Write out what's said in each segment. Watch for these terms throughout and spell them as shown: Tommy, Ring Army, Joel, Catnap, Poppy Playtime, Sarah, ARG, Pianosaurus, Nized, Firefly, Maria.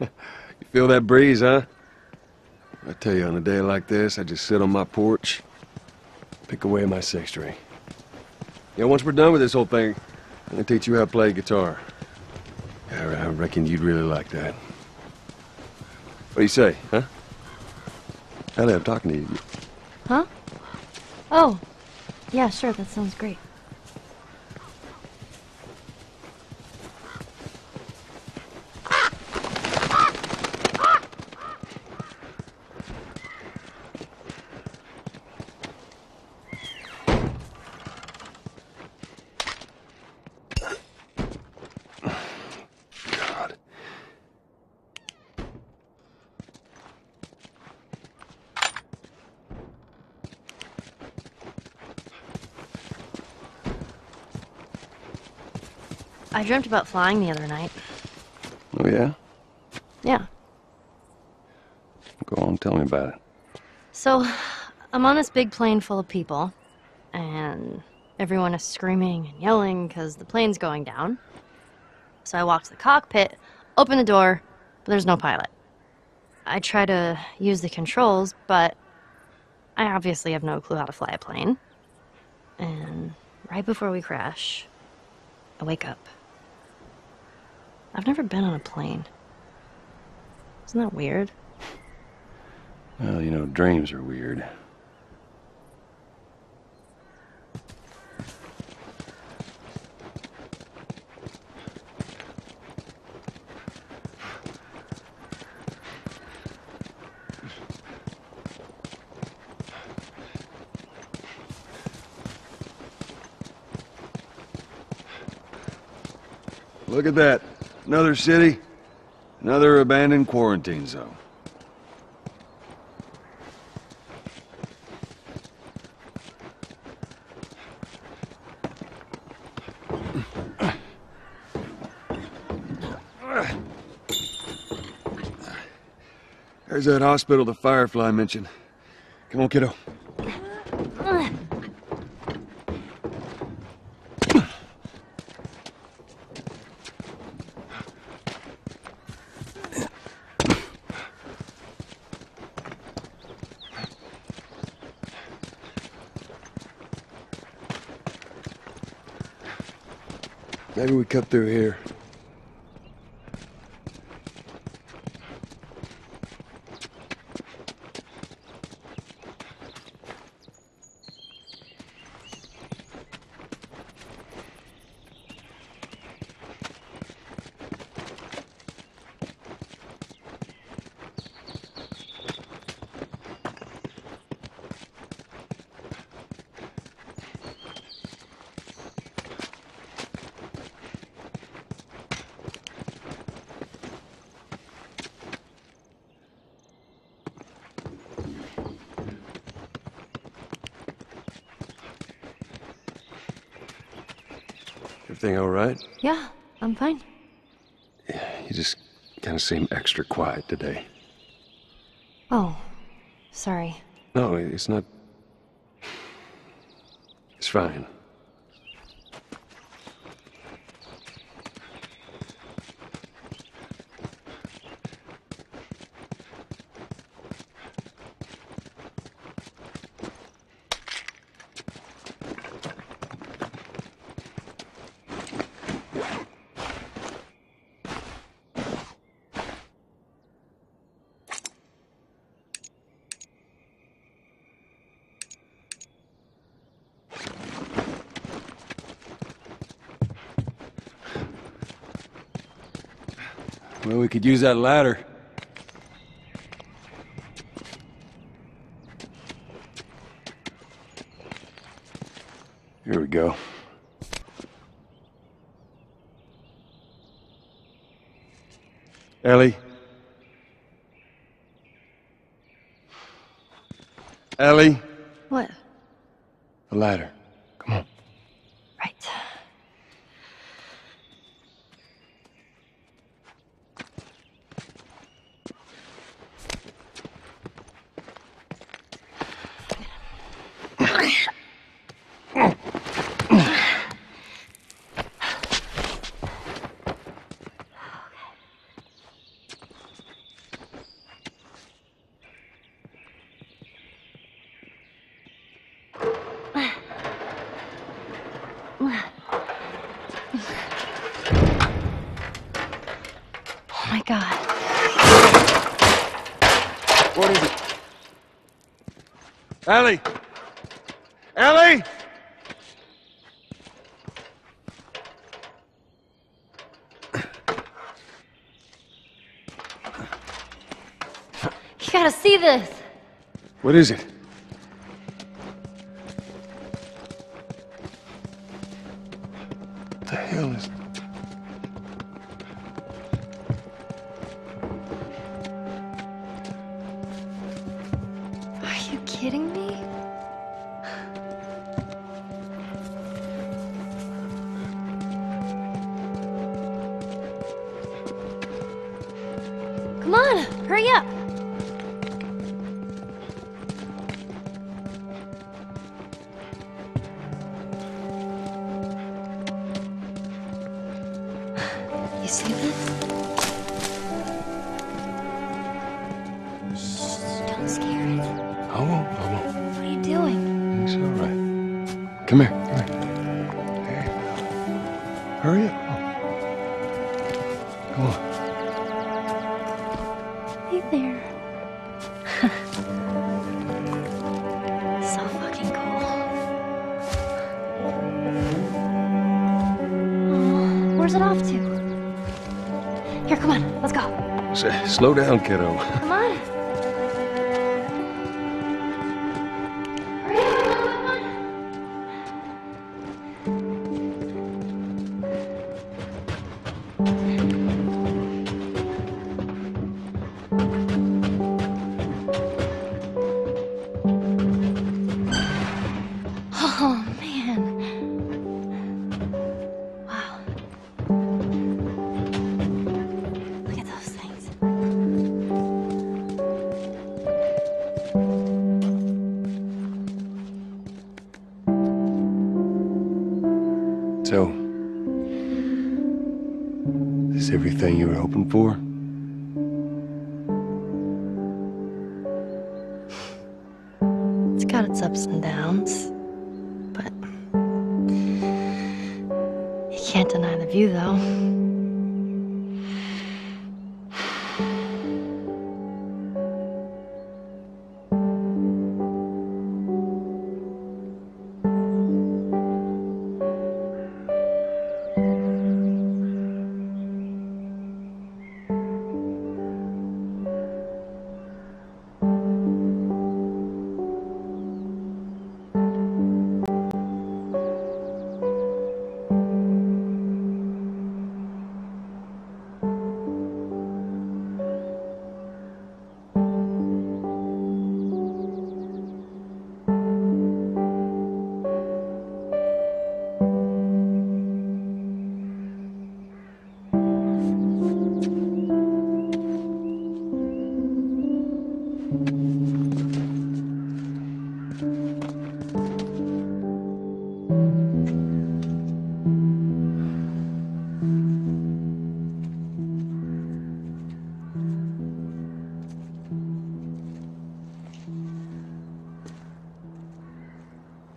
You feel that breeze, huh? I tell you, on a day like this, I just sit on my porch, pick away my six string. Yeah, once we're done with this whole thing, I'm gonna teach you how to play guitar. Yeah, I reckon you'd really like that. What do you say, huh? Ellie, I'm talking to you. Huh? Oh, yeah, sure, that sounds great. I dreamt about flying the other night. Oh, yeah? Yeah. Go on, tell me about it. So, I'm on this big plane full of people, and everyone is screaming and yelling because the plane's going down. So I walk to the cockpit, open the door, but there's no pilot. I try to use the controls, but I obviously have no clue how to fly a plane. And right before we crash, I wake up. I've never been on a plane. Isn't that weird? Well, you know, dreams are weird. Look at that. Another city, another abandoned quarantine zone. There's that hospital the Firefly mentioned. Come on, kiddo. Maybe we cut through here. Everything all right? Yeah, I'm fine. Yeah, you just kind of seem extra quiet today. Oh, sorry. No, it's not. It's fine. Well, we could use that ladder. Here we go. Ellie. Ellie. What? The ladder. Come on. Right. Thank God. What is it? Ellie! Ellie! You gotta see this. What is it? What the hell is... Are you kidding me? Come on, hurry up. You see this? Shh, don't scare it. I won't, I won't. What are you doing? It's all right. Come here, come here. There you go. Hurry up. Come on. Hey there. So fucking cool. Where's it off to? Here, come on, let's go. Slow down, kiddo. Come on. Hurry up, come on. Oh, man. Wow. So, is this everything you were hoping for? It's got its ups and downs, but you can't deny the view, though.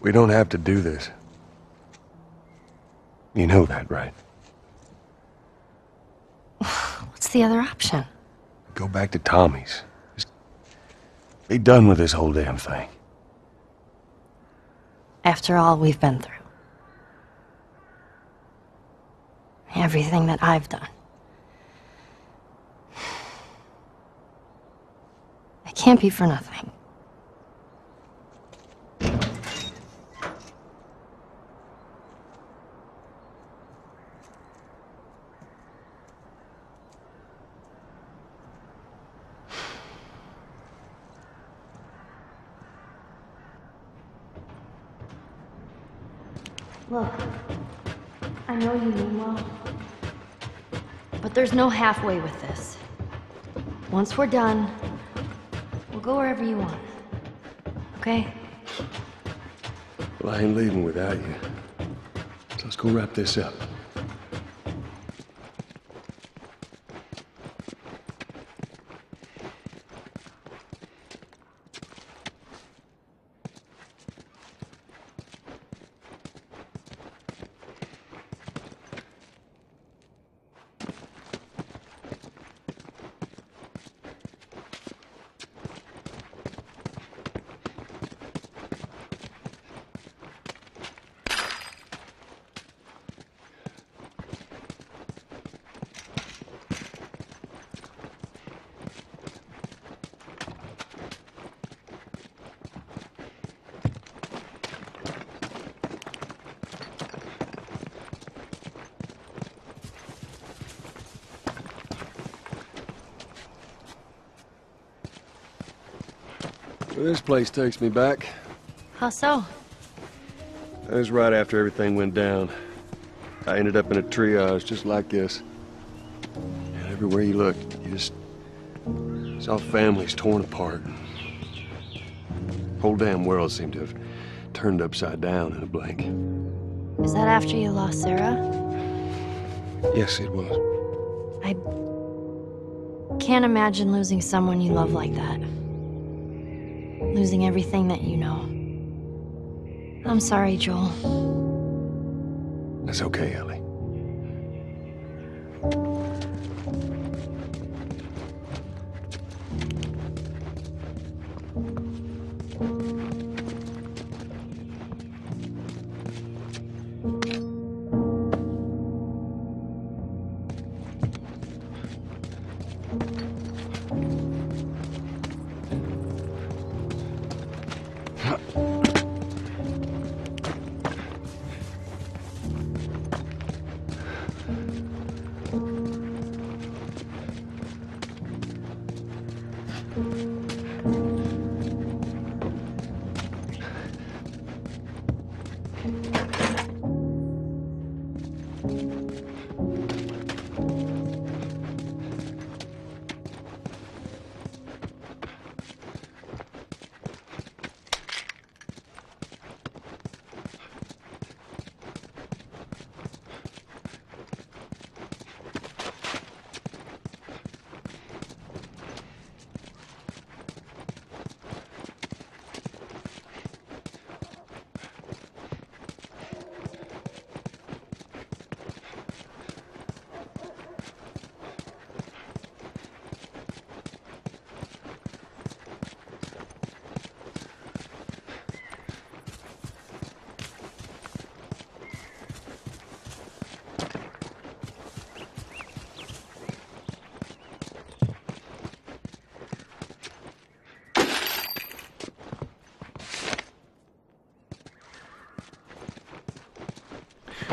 We don't have to do this. You know that, right? What's the other option? Go back to Tommy's. Just be done with this whole damn thing. After all we've been through. Everything that I've done. It can't be for nothing. Look, I know you mean well, but there's no halfway with this. Once we're done, we'll go wherever you want, okay? Well, I ain't leaving without you, so let's go wrap this up. This place takes me back. How so? It was right after everything went down. I ended up in a triage just like this. And everywhere you looked, you just saw families torn apart. The whole damn world seemed to have turned upside down in a blink. Is that after you lost Sarah? Yes, it was. I can't imagine losing someone you love like that. Losing everything that you know. I'm sorry, Joel. That's okay, Ellie.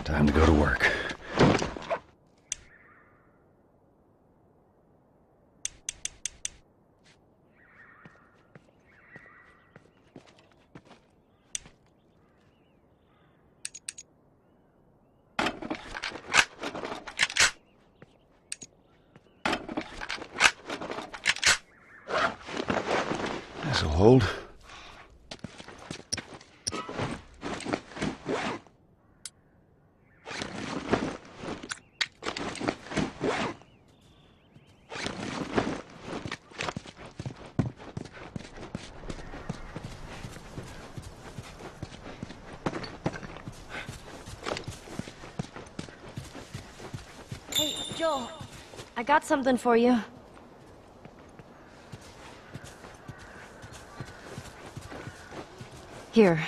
Time to go to work. This'll hold. Joel, I got something for you. Here.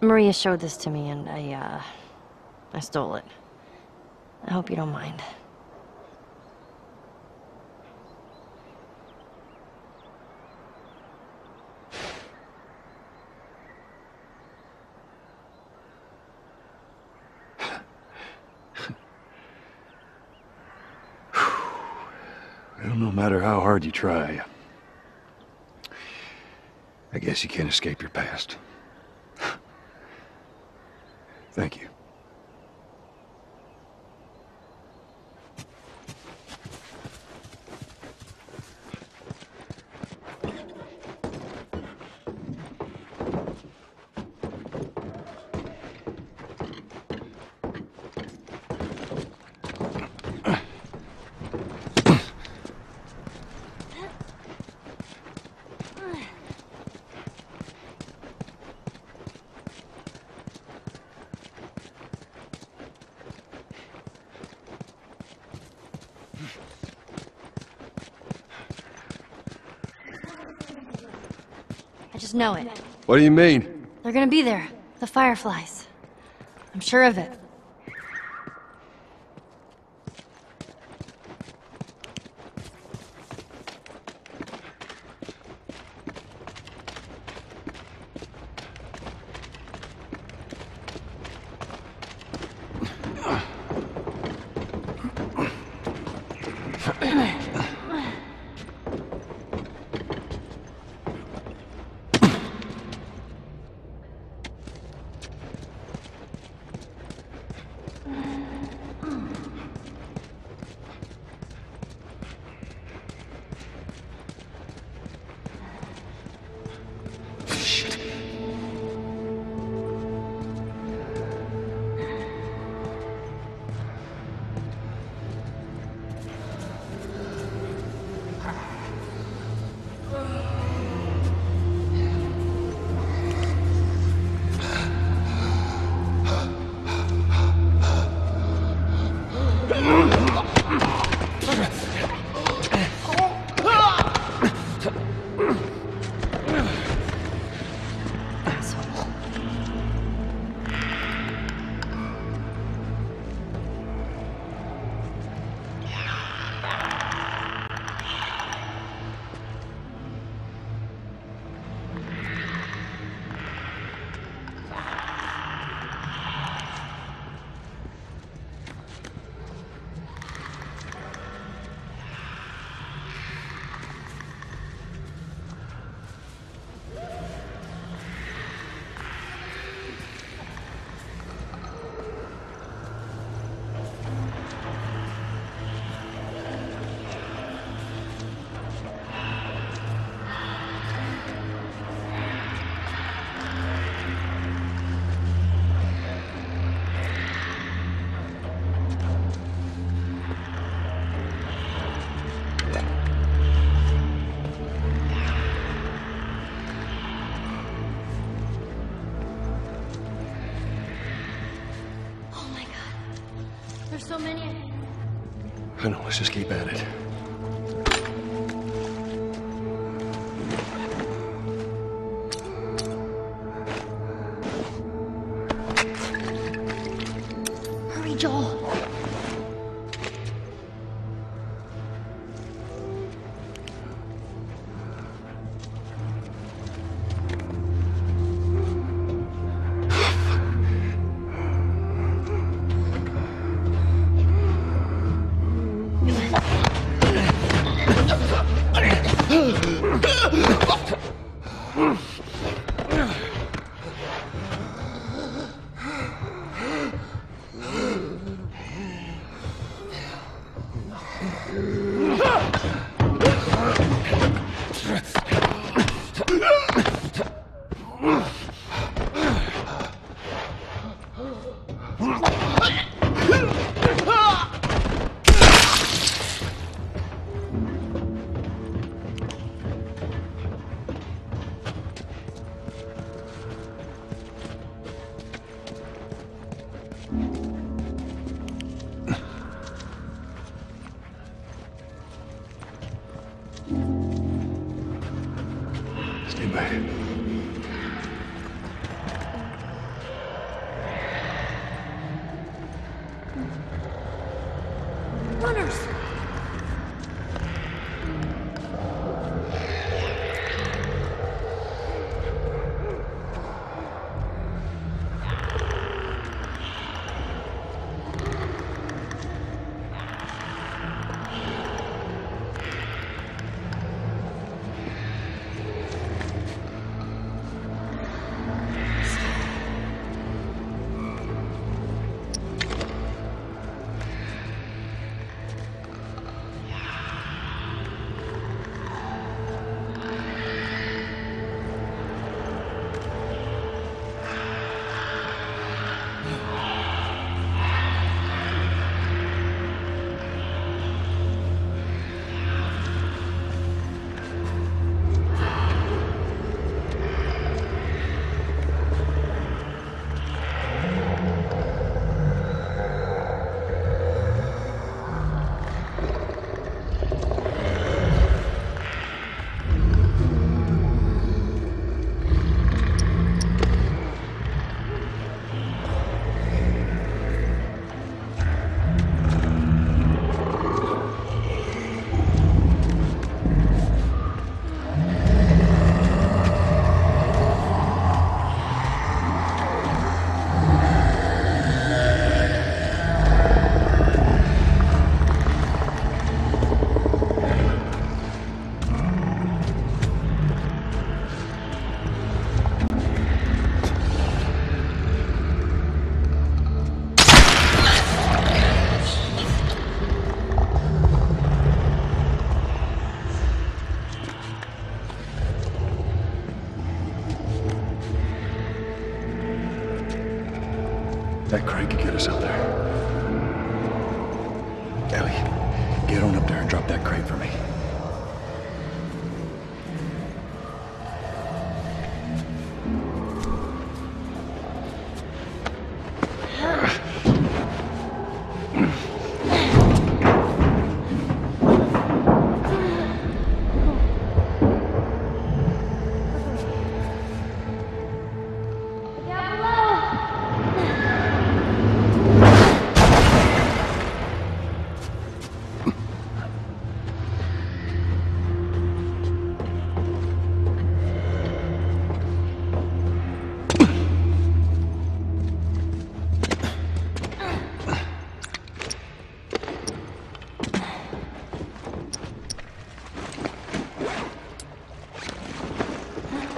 Maria showed this to me and I stole it. I hope you don't mind. No matter how hard you try, I guess you can't escape your past. Thank you. Just know it. What do you mean? They're gonna be there. The Fireflies. I'm sure of it. There's so many. I know, let's just keep at it. Hurry, Joel. That crane could get us out there. Ellie, get on up there and drop that crane for me.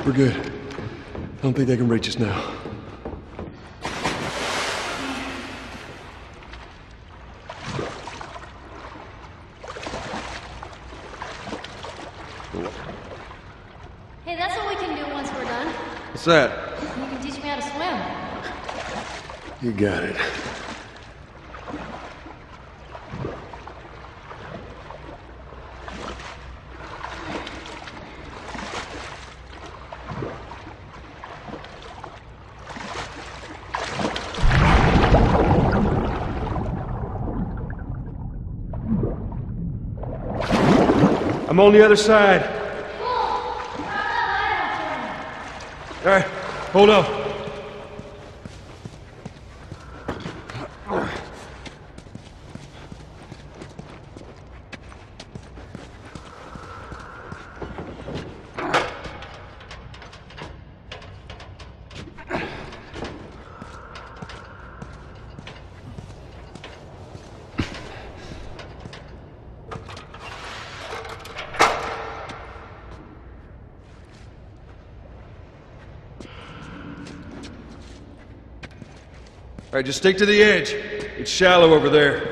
We're good. I don't think they can reach us now. Hey, that's what we can do once we're done. What's that? You can teach me how to swim. You got it. I'm on the other side. All right, hold on. All right, just stick to the edge. It's shallow over there.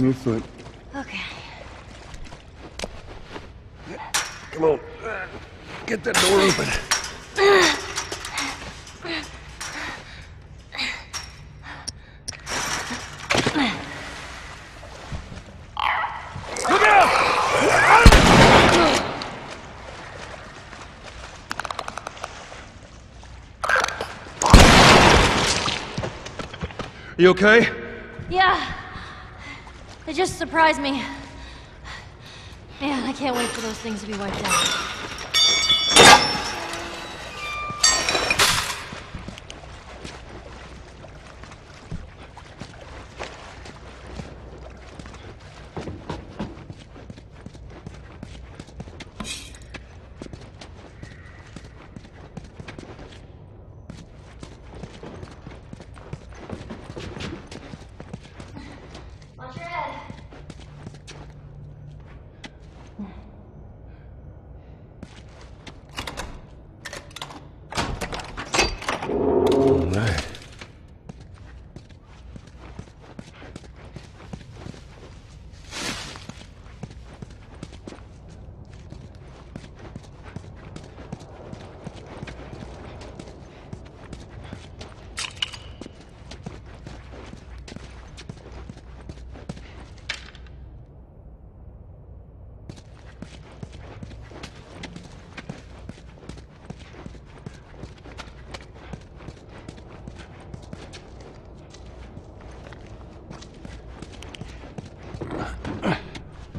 New foot. Okay. Come on. Get that door open. Look out! You okay? Yeah. They just surprised me. Man, I can't wait for those things to be wiped out.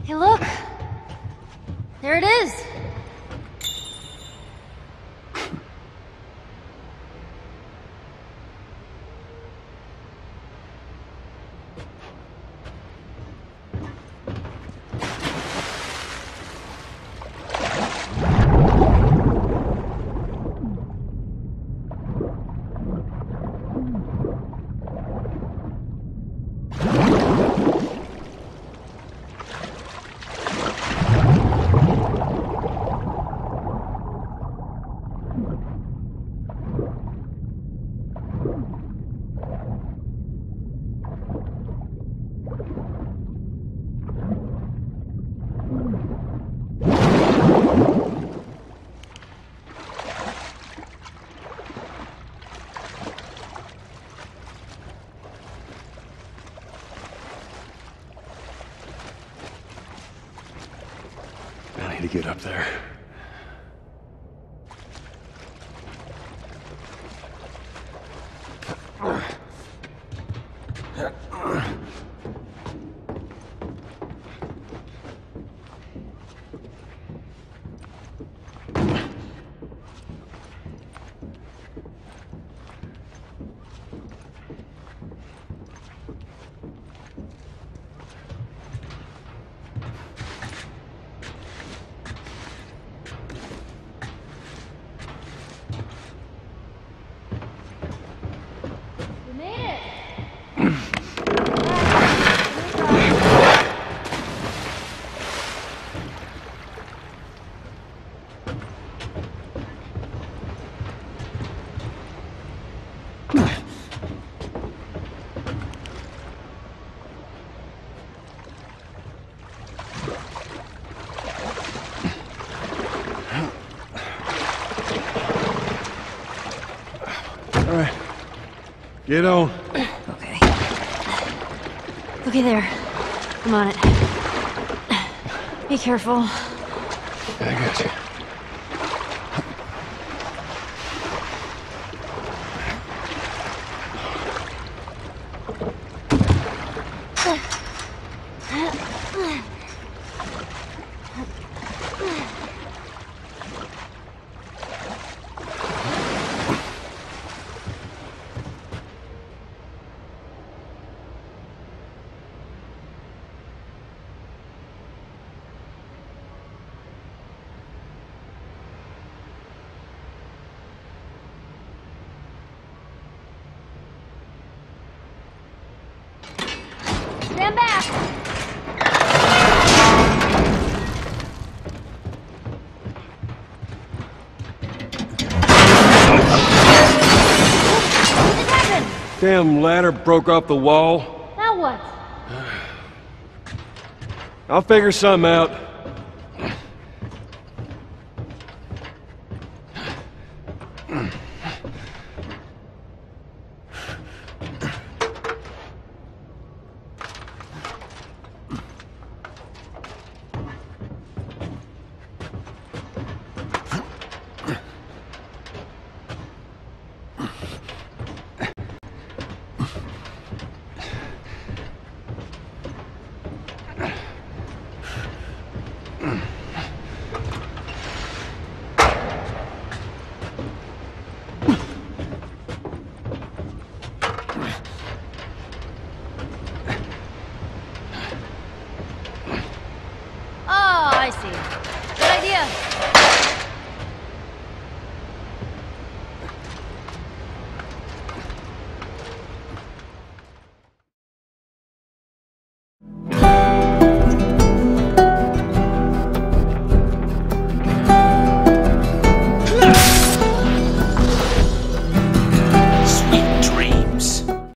Hey, look! There it is! To get up there. You know. Okay. Okay, there. I'm on it. Be careful. I got you. Damn ladder broke off the wall. Now what? I'll figure something out.